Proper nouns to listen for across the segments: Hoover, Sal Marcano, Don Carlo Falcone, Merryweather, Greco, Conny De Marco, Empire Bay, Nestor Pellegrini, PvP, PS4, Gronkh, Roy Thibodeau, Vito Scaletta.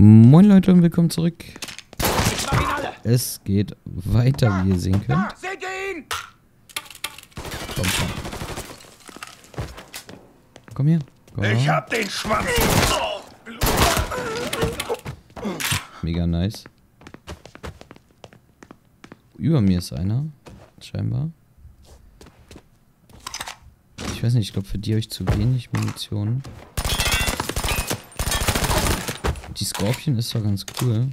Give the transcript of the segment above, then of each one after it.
Moin Leute und willkommen zurück. Es geht weiter, wie ihr sehen könnt. Seht ihr ihn? Komm, komm. Komm hier. Komm. Ich hab den Schwanz. Mega nice. Über mir ist einer. Scheinbar. Ich weiß nicht, ich glaube, für die habe ich zu wenig Munition. Die Skorpion ist doch ganz cool.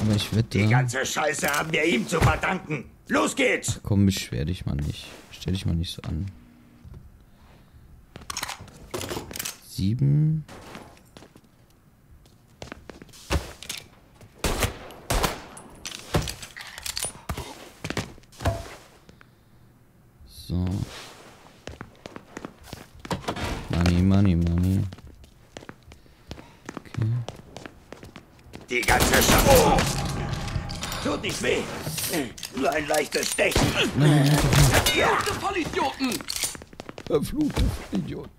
Aber ich wette... Die ganze Scheiße haben wir ihm zu verdanken. Los geht's! Ach komm, beschwer dich mal nicht. Stell dich mal nicht so an. 7... So. Money, money, money. Okay. Die ganze Schaffe. Oh. Tut nicht weh. Nur ein leichtes Stechen. Verfluchte Vollidioten. Verfluchte Vollidioten.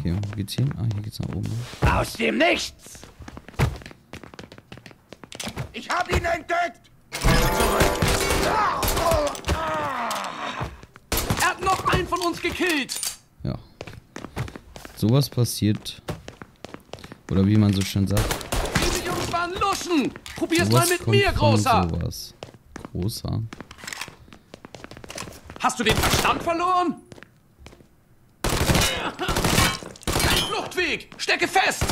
Okay, wo geht's hin? Ah, hier geht's nach oben. Aus dem Nichts! Ich hab ihn entdeckt! Von uns gekillt. Ja. Sowas passiert. Oder wie man so schön sagt. Diese Jungs waren Luschen. Probier's mal mit mir, Großer. Sowas. Großer. Hast du den Verstand verloren? Kein Fluchtweg. Stecke fest.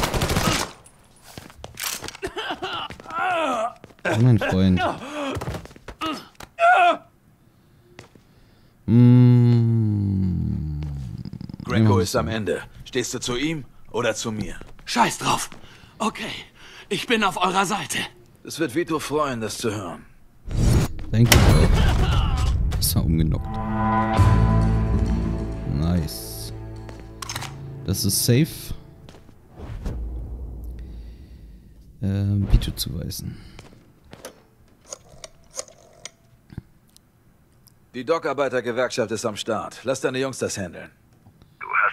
Oh, mein Freund. Greco ist am Ende. Stehst du zu ihm oder zu mir? Scheiß drauf. Okay, ich bin auf eurer Seite. Es wird Vito freuen, das zu hören. Danke. Ist er umgenockt. Nice. Das ist safe. Vito zuweisen. Die Dockarbeitergewerkschaft ist am Start. Lass deine Jungs das handeln.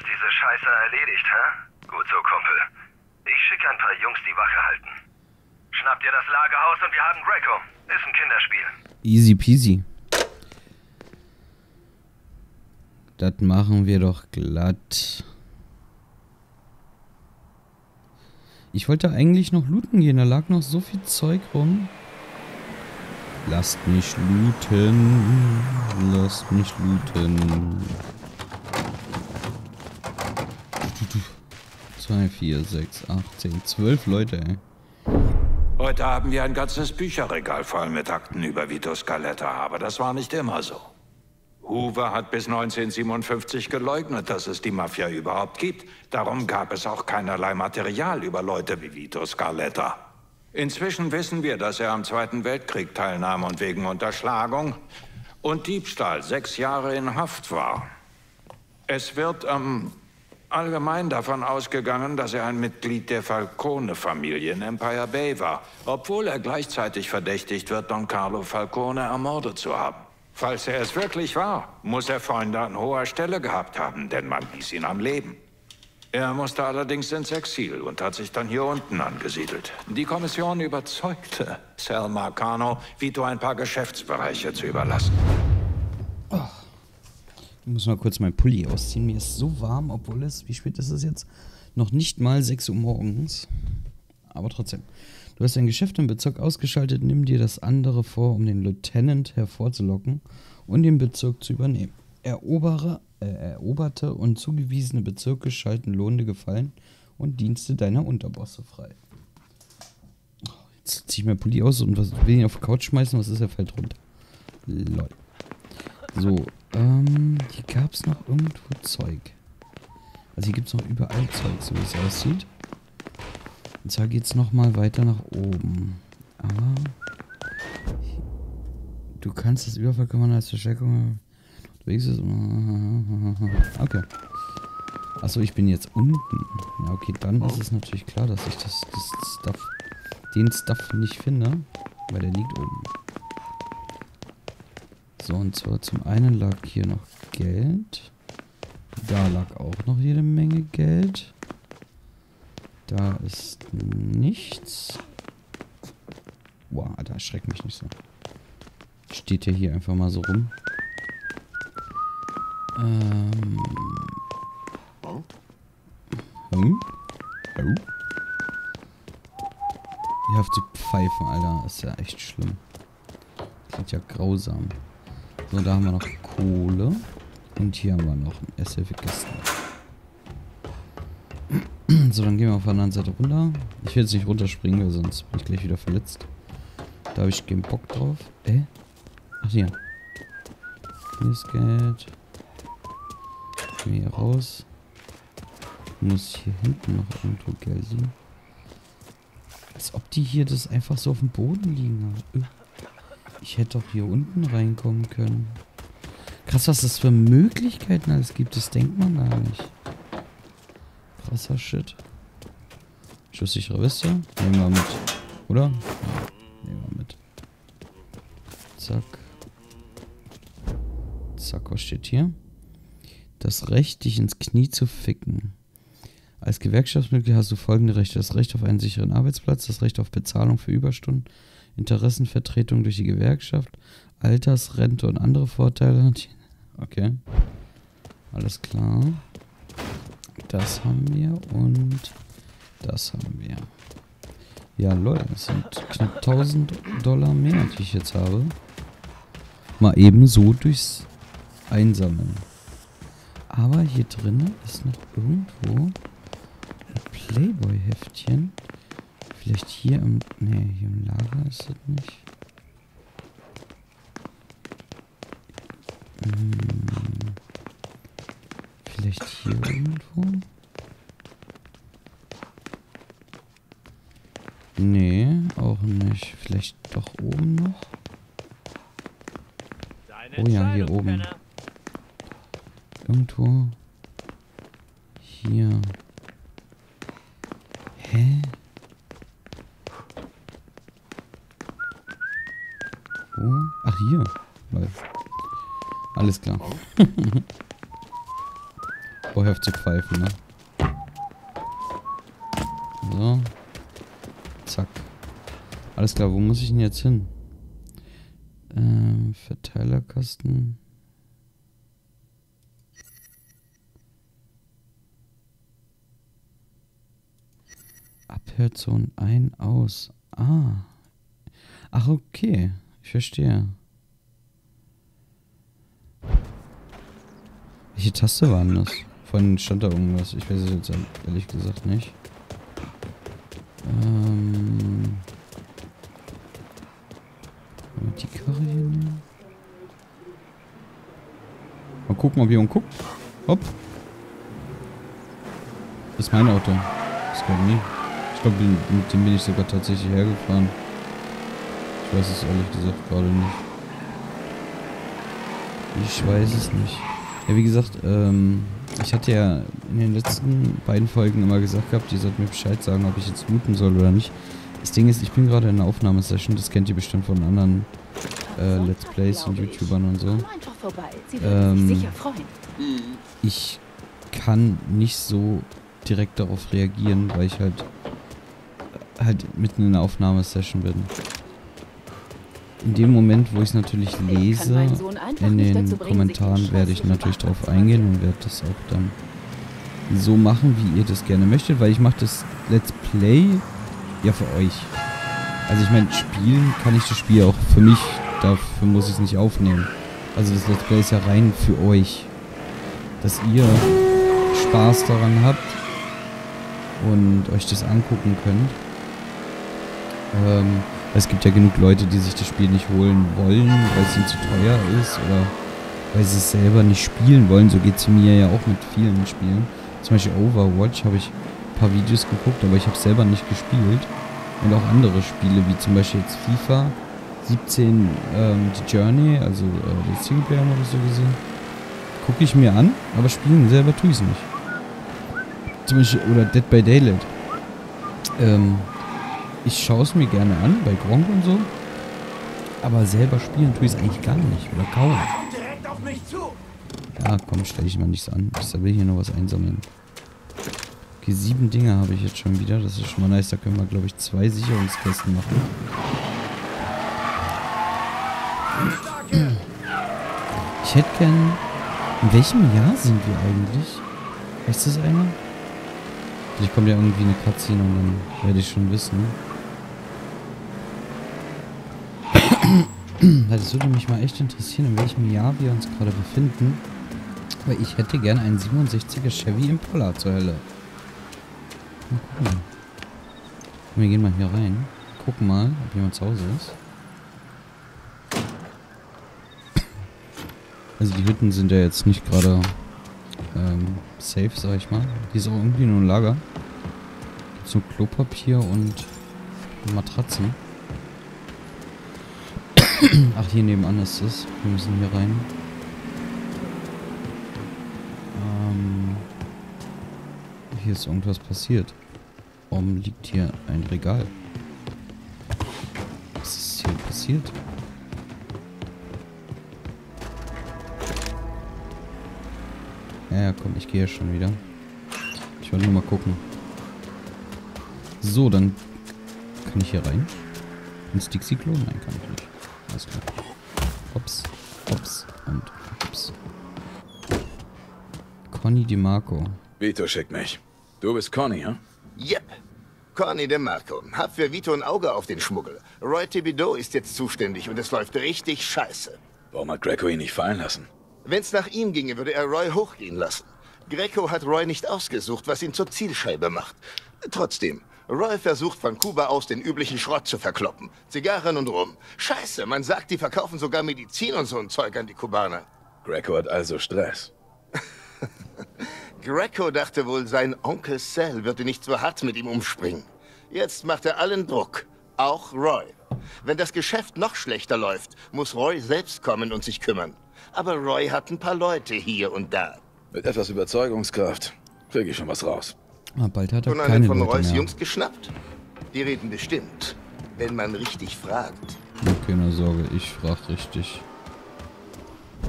Diese Scheiße erledigt, hä? Gut so, Kumpel. Ich schicke ein paar Jungs, die Wache halten. Schnappt ihr das Lagerhaus und wir haben Greco. Ist ein Kinderspiel. Easy peasy. Das machen wir doch glatt. Ich wollte eigentlich noch looten gehen. Da lag noch so viel Zeug rum. Lasst mich looten. Lasst mich looten. 2, 4, 6, 8, 10, 12 Leute, ey. Heute haben wir ein ganzes Bücherregal voll mit Akten über Vito Scaletta, aber das war nicht immer so. Hoover hat bis 1957 geleugnet, dass es die Mafia überhaupt gibt. Darum gab es auch keinerlei Material über Leute wie Vito Scaletta. Inzwischen wissen wir, dass er am Zweiten Weltkrieg teilnahm und wegen Unterschlagung und Diebstahl 6 Jahre in Haft war. Es wird am... allgemein davon ausgegangen, dass er ein Mitglied der Falcone-Familie in Empire Bay war, obwohl er gleichzeitig verdächtigt wird, Don Carlo Falcone ermordet zu haben. Falls er es wirklich war, muss er Freunde an hoher Stelle gehabt haben, denn man ließ ihn am Leben. Er musste allerdings ins Exil und hat sich dann hier unten angesiedelt. Die Kommission überzeugte Sal Marcano, Vito ein paar Geschäftsbereiche zu überlassen. Ich muss mal kurz meinen Pulli ausziehen. Mir ist so warm, obwohl es, wie spät ist es jetzt? Noch nicht mal 6 Uhr morgens. Aber trotzdem. Du hast dein Geschäft im Bezirk ausgeschaltet. Nimm dir das andere vor, um den Lieutenant hervorzulocken und den Bezirk zu übernehmen. Eroberte und zugewiesene Bezirke schalten lohnende Gefallen und Dienste deiner Unterbosse frei. Jetzt ziehe ich meinen Pulli aus und will ihn auf die Couch schmeißen. Was ist? Er fällt runter. Lol. So, hier gab es noch irgendwo Zeug. Also hier gibt es noch überall Zeug, so wie es aussieht. Und zwar geht es nochmal weiter nach oben. Aber du kannst das Überfallkommando als Verstärkung... Okay. Achso, ich bin jetzt unten. Ja, okay, dann ist es natürlich klar, dass ich den Stuff nicht finde. Weil der liegt oben. So, und zwar zum einen lag hier noch Geld. Da lag auch noch jede Menge Geld. Da ist nichts. Boah, Alter, erschreckt mich nicht so. Steht ja hier einfach mal so rum. Ich hab zu pfeifen, Alter. Das ist ja echt schlimm. Klingt ja grausam. So, da haben wir noch Kohle. Und hier haben wir noch ein Esselvergessen. So, dann gehen wir auf der anderen Seite runter. Ich will jetzt nicht runterspringen, weil sonst bin ich gleich wieder verletzt. Da habe ich keinen Bock drauf. Ach, hier. Hier ist Geld. Gehen wir hier raus. Muss hier hinten noch irgendwo Geld liegen. Als ob die hier das einfach so auf dem Boden liegen. Ich hätte doch hier unten reinkommen können. Krass, was das für Möglichkeiten alles gibt. Das denkt man gar nicht. Krasser Shit. Schusssichere Weste. Nehmen wir mit. Oder? Ja, nehmen wir mit. Zack. Zack, was steht hier? Das Recht, dich ins Knie zu ficken. Als Gewerkschaftsmitglied hast du folgende Rechte. Das Recht auf einen sicheren Arbeitsplatz, das Recht auf Bezahlung für Überstunden, Interessenvertretung durch die Gewerkschaft, Altersrente und andere Vorteile. Okay. Alles klar. Das haben wir und das haben wir. Ja, Leute, das sind knapp 1000 Dollar mehr, die ich jetzt habe. Mal eben so durchs Einsammeln. Aber hier drin ist noch irgendwo ein Playboy-Heftchen. Vielleicht hier im... Ne, hier im Lager ist das nicht. Vielleicht hier irgendwo? Nee, auch nicht. Vielleicht doch oben noch? Oh ja, hier oben. Irgendwo. Hier. Hä? Wo? Ach, hier. Alles klar. Oh, hör auf zu pfeifen, ne? So. Zack. Alles klar, wo muss ich denn jetzt hin? Verteilerkasten. Abhörzone ein, aus. Ah. Ach, okay. Ich verstehe. Welche Taste war denn das? Vorhin stand da irgendwas. Ich weiß es jetzt ehrlich gesagt nicht. Die Karre hier nehmen? Mal gucken, ob hier umguckt. Hopp. Das ist mein Auto. Das glaube ich nie. Ich glaube, mit dem bin ich sogar tatsächlich hergefahren. Ich weiß es ehrlich gesagt gerade nicht. Ich weiß es nicht. Ja, wie gesagt, ich hatte ja in den letzten beiden Folgen immer gesagt gehabt, ihr sollt mir Bescheid sagen, ob ich jetzt looten soll oder nicht. Das Ding ist, ich bin gerade in einer Aufnahmesession, das kennt ihr bestimmt von anderen Let's Plays und YouTubern und so. Ich kann nicht so direkt darauf reagieren, weil ich halt mitten in einer Aufnahmesession bin. In dem Moment, wo ich es natürlich lese, in den Kommentaren werde ich natürlich drauf eingehen und werde das auch dann so machen, wie ihr das gerne möchtet, weil ich mache das Let's Play ja für euch. Also ich meine, spielen kann ich das Spiel auch für mich, dafür muss ich es nicht aufnehmen. Also das Let's Play ist ja rein für euch, dass ihr Spaß daran habt und euch das angucken könnt. Es gibt ja genug Leute, die sich das Spiel nicht holen wollen, weil es ihnen zu teuer ist oder weil sie es selber nicht spielen wollen. So geht es mir ja auch mit vielen Spielen. Zum Beispiel Overwatch habe ich ein paar Videos geguckt, aber ich habe es selber nicht gespielt. Und auch andere Spiele, wie zum Beispiel jetzt FIFA 17, die Journey, also den Singleplayer-Modus so gesehen, gucke ich mir an, aber spielen selber tue ich es nicht. Zum Beispiel, oder Dead by Daylight. Ich schaue es mir gerne an, bei Gronkh und so. Aber selber spielen tue ich es eigentlich gar nicht. Oder kaum. Ja, komm, stell dich mal nicht so an. Ich will hier nur was einsammeln. Okay, 7 Dinger habe ich jetzt schon wieder. Das ist schon mal nice. Da können wir, glaube ich, 2 Sicherungskästen machen. Ich hätte gern... In welchem Jahr sind wir eigentlich? Weiß das einer? Vielleicht kommt ja irgendwie eine Cutscene und dann werde ich schon wissen. Das würde mich mal echt interessieren, in welchem Jahr wir uns gerade befinden. Aber ich hätte gern einen 67er Chevy Impala zur Hölle. Mal gucken. Wir gehen mal hier rein. Gucken mal, ob jemand zu Hause ist. Also die Hütten sind ja jetzt nicht gerade safe, sag ich mal. Hier ist auch irgendwie nur ein Lager. Gibt's nur Klopapier und Matratzen. Ach, hier nebenan ist es. Wir müssen hier rein. Hier ist irgendwas passiert. Warum liegt hier ein Regal? Was ist hier passiert? Ja, komm, ich gehe ja schon wieder. Ich wollte nur mal gucken. So, dann kann ich hier rein. Ins Dixie-Klo? Nein, kann ich nicht. Alles klar. Hops, hops und hops. Conny De Marco. Vito schickt mich. Du bist Conny, ja? Yep. Conny De Marco. Hab für Vito ein Auge auf den Schmuggel. Roy Thibodeau ist jetzt zuständig und es läuft richtig scheiße. Warum hat Greco ihn nicht fallen lassen? Wenn's nach ihm ginge, würde er Roy hochgehen lassen. Greco hat Roy nicht ausgesucht, was ihn zur Zielscheibe macht. Trotzdem. Roy versucht von Kuba aus den üblichen Schrott zu verkloppen. Zigarren und Rum. Scheiße, man sagt, die verkaufen sogar Medizin und so ein Zeug an die Kubaner. Greco hat also Stress. Greco dachte wohl, sein Onkel Sal würde nicht so hart mit ihm umspringen. Jetzt macht er allen Druck. Auch Roy. Wenn das Geschäft noch schlechter läuft, muss Roy selbst kommen und sich kümmern. Aber Roy hat ein paar Leute hier und da. Mit etwas Überzeugungskraft kriege ich schon was raus. Ah, bald hat er keine einen von Roys Jungs geschnappt? Die reden bestimmt, wenn man richtig fragt. Keine Sorge, ich frag richtig.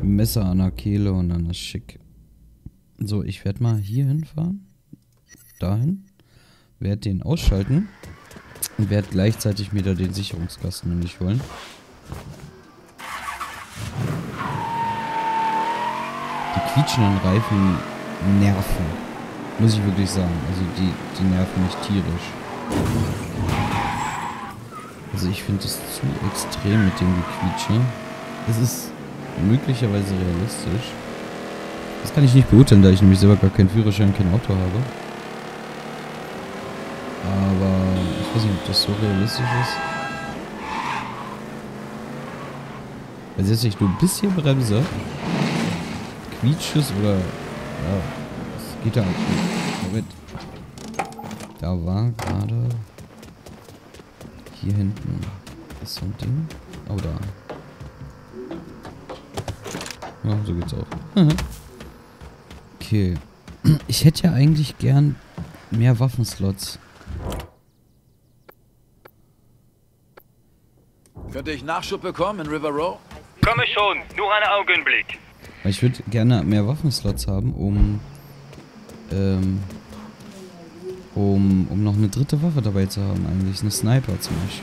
Messer an der Kehle und dann ist schick. So, ich werde mal hier hinfahren. Dahin. Werde den ausschalten. Und werde gleichzeitig wieder den Sicherungskasten nämlich holen. Die quietschenden Reifen nerven. Muss ich wirklich sagen. Also die nerven mich tierisch. Also ich finde es zu extrem mit dem Gequietsche. Es ist möglicherweise realistisch. Das kann ich nicht beurteilen, da ich nämlich selber gar keinen Führerschein, kein Auto habe. Aber ich weiß nicht, ob das so realistisch ist. Also jetzt nicht nur ein bisschen Bremse. Quietsches oder... Ja. Geht da mit. Da war gerade hier hinten ist so ein Ding. Oh, da. Ja, so geht's auch. Okay. Ich hätte ja eigentlich gern mehr Waffenslots. Könnte ich Nachschub bekommen in River Row? Komme schon, nur einen Augenblick. Ich würde gerne mehr Waffenslots haben, um noch eine dritte Waffe dabei zu haben, eigentlich eine Sniper zum Beispiel.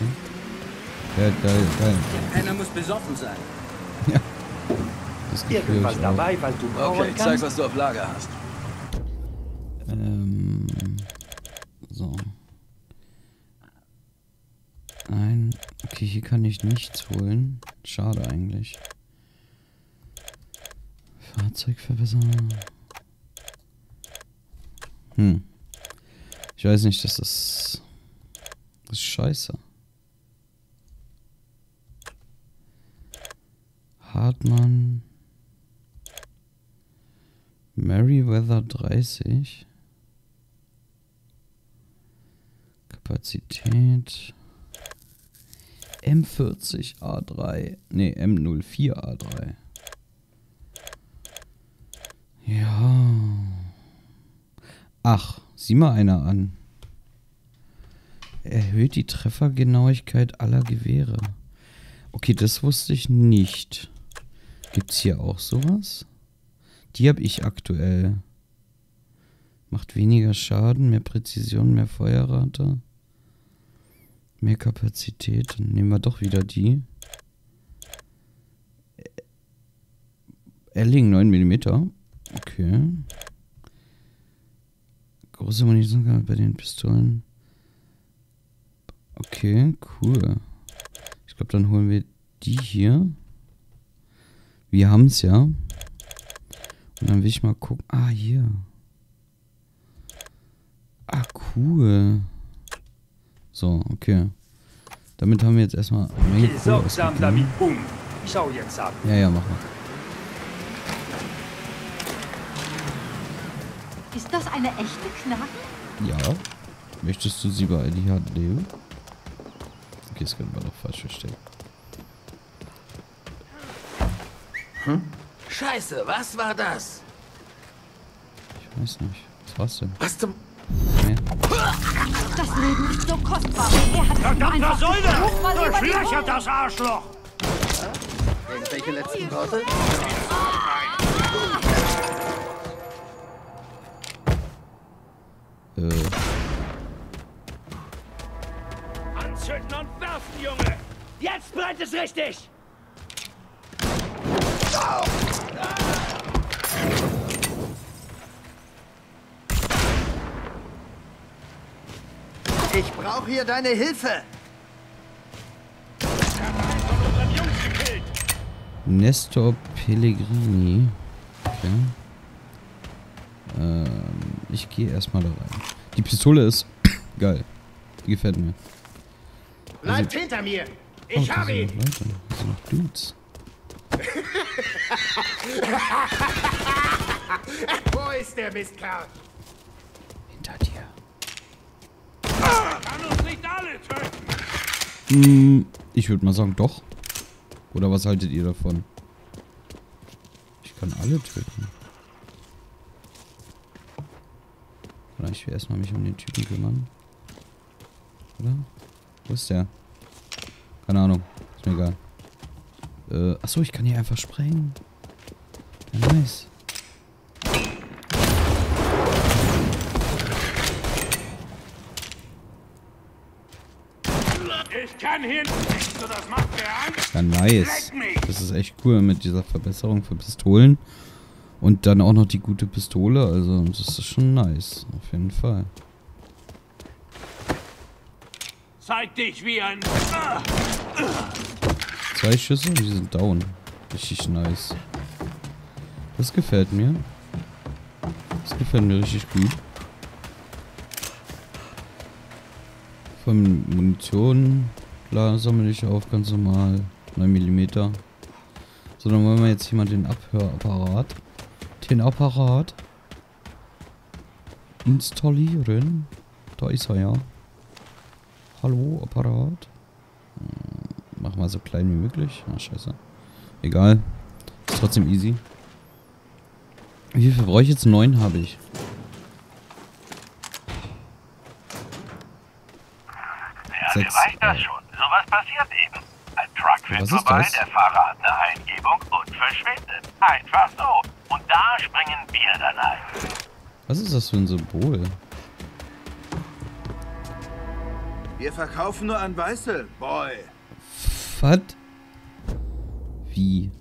Ja, geil. Einer muss besoffen sein. Ja. Das geht irgendwas dabei, weil du brauchst. Okay, zeig, was du auf Lager hast. So. Nein. Okay, hier kann ich nichts holen. Schade eigentlich. Fahrzeug verbessern. Ich weiß nicht, das ist scheiße. Hartmann. Merryweather 30. Kapazität. M40A3. Ne, M04A3. Ja. Ach, sieh mal einer an. Erhöht die Treffergenauigkeit aller Gewehre. Okay, das wusste ich nicht. Gibt's hier auch sowas? Die habe ich aktuell. Macht weniger Schaden, mehr Präzision, mehr Feuerrate. Mehr Kapazität. Dann nehmen wir doch wieder die. Erling 9 mm. Okay. Große Munition bei den Pistolen. Okay, cool. Ich glaube, dann holen wir die hier. Wir haben es ja. Und dann will ich mal gucken. Ah, hier. Ah, cool. So, okay. Damit haben wir jetzt erstmal eine Menge Kohle ausgegeben. Damit um. Ich schau jetzt ab. Ja, ja, mach mal. Ist das eine echte Knarre? Ja. Möchtest du sie bei die Hand nehmen? Okay, das können wir noch falsch verstehen. Hm? Scheiße, was war das? Ich weiß nicht. Was war's denn? Was zum... Nee. Das Leben ist so kostbar. Er hat verdammter Säule! Durchlöchert das Arschloch! Irgendwelche letzten Worte? Anzünden und werfen, Junge! Jetzt brennt es richtig! Oh. Ich brauche hier deine Hilfe. Nestor Pellegrini. Okay. Ich gehe erstmal da rein. Die Pistole ist geil. Die gefällt mir. Bleibt also, hinter mir. Ich habe ihn. Das sind noch Dudes. Wo ist der Mistkerl? Hinter dir. Kann uns nicht alle töten. Ich würde mal sagen, doch. Oder was haltet ihr davon? Ich kann alle töten. Oder ich will erstmal mich um den Typen kümmern. Oder? Wo ist der? Keine Ahnung. Ist mir egal. Achso, ich kann hier einfach sprengen. Ja, nice. Ich kann hin. Das macht mir Angst. Ja, nice. Das ist echt cool mit dieser Verbesserung für Pistolen. Und dann auch noch die gute Pistole. Also, das ist schon nice. Auf jeden Fall. Zeig dich wie ein... 2 Schüsse, die sind down. Richtig nice. Das gefällt mir. Das gefällt mir richtig gut. Von Munition, klar, sammle ich auf, ganz normal. 9 mm. So, dann wollen wir jetzt hier mal den Abhörapparat. Den Apparat installieren. Da ist er ja. Hallo, Apparat. Machen wir so klein wie möglich. Ach, scheiße. Egal. Ist trotzdem easy. Wie viel brauche ich jetzt? 9 habe ich. Ja, wer weiß das schon. Sowas passiert eben. Ein Truck fährt vorbei, der Fahrer hat eine Eingebung und verschwindet. Einfach so. Und da springen wir dann ein. Was ist das für ein Symbol? Wir verkaufen nur an Weiße, Boy. Was? Wie?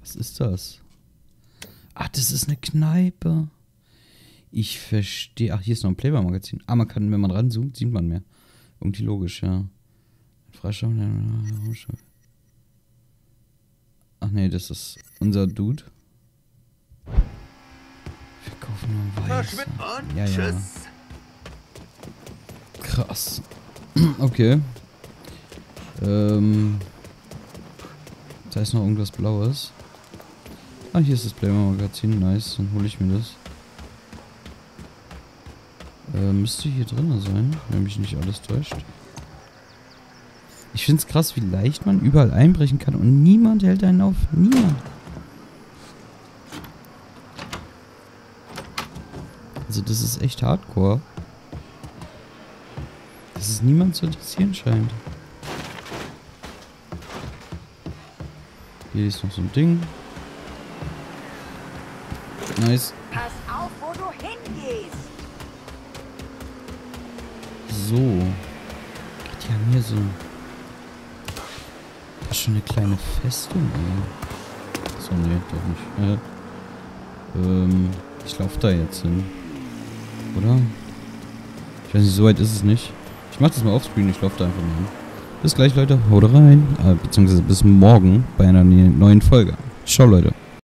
Was ist das? Ach, das ist eine Kneipe. Ich verstehe. Ach, hier ist noch ein Playboy-Magazin. Ah, man kann, wenn man ranzoomt, sieht man mehr. Irgendwie logisch, ja. Ach nee, das ist unser Dude. Wir kaufen nur Weiß. Ja, ja. Krass. Okay. Da ist noch irgendwas Blaues. Ah, hier ist das Playboy-Magazin. Nice, dann hole ich mir das. Müsste hier drin sein, wenn mich nicht alles täuscht. Ich finde es krass, wie leicht man überall einbrechen kann und niemand hält einen auf. Niemand. Also das ist echt hardcore. Dass es niemand zu interessieren scheint. Hier ist noch so ein Ding. Nice. Pass auf, wo du hingehst. so. Geht ja mir so. Das ist schon eine kleine Festung, ey. Achso, nee, doch nicht. Ich laufe da jetzt hin. Oder? Ich weiß nicht, so weit ist es nicht. Ich mach das mal offscreen, ich laufe da einfach mal hin. Bis gleich, Leute. Haut rein. Beziehungsweise bis morgen bei einer neuen Folge. Ciao, Leute.